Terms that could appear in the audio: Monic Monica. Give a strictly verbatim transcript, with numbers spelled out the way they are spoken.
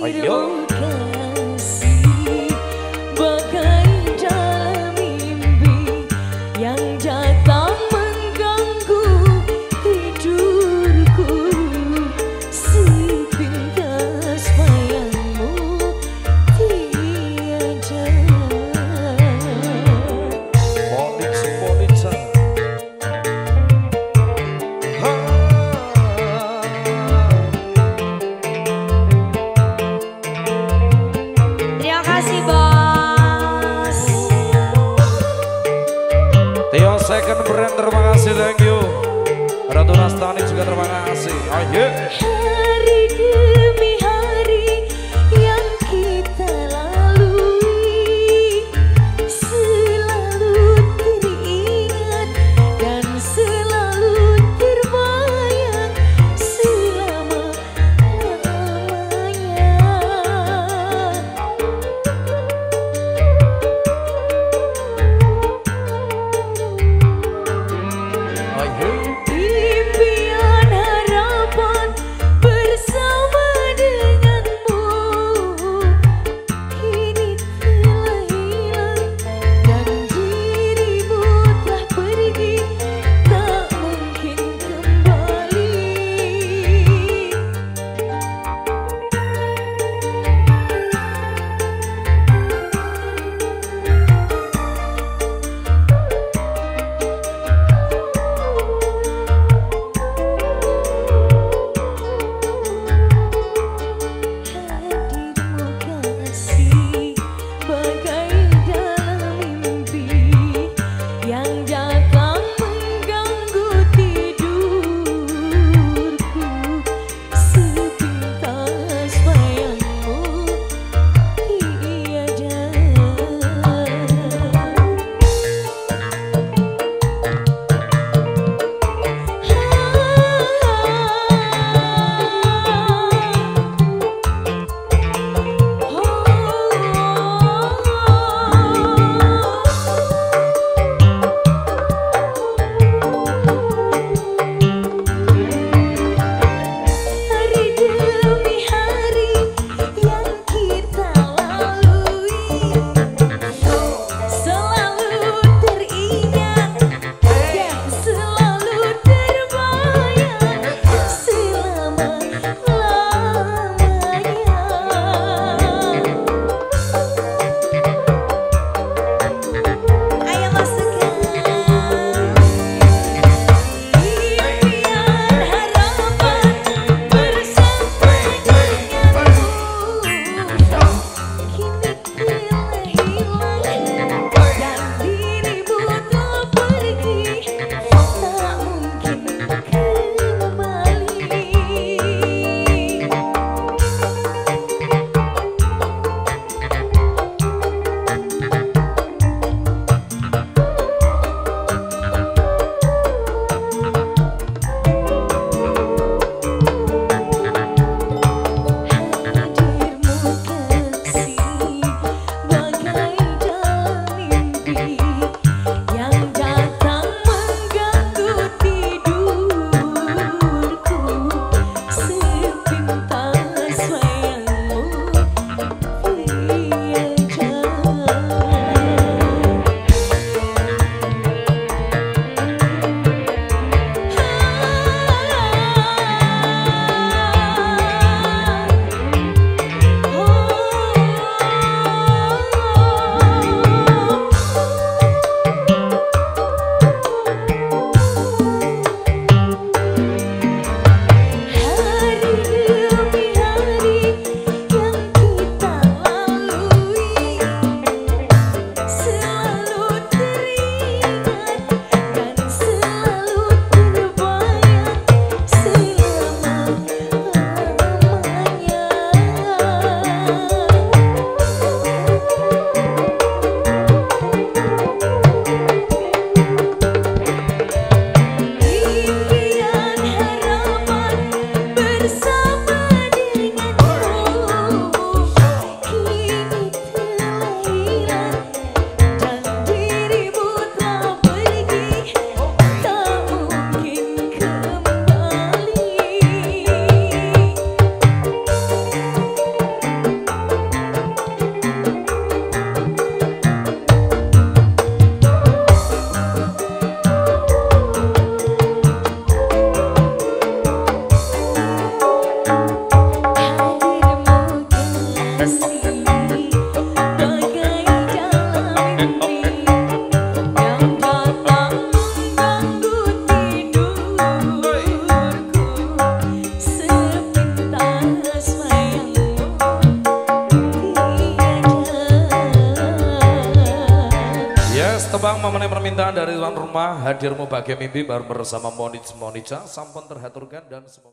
Ayo. Second brand terima kasih, thank you. Ratu Rastani juga terima kasih. Ayo. Hari demi hari yang kita lalui selalu teringat dan selalu terbayang selama-lamanya. Impian harapan ber Tebang memenuhi permintaan dari tuan rumah, hadirmu bagai mimpi baru bersama Monic Monica sampun terhaturkan dan semoga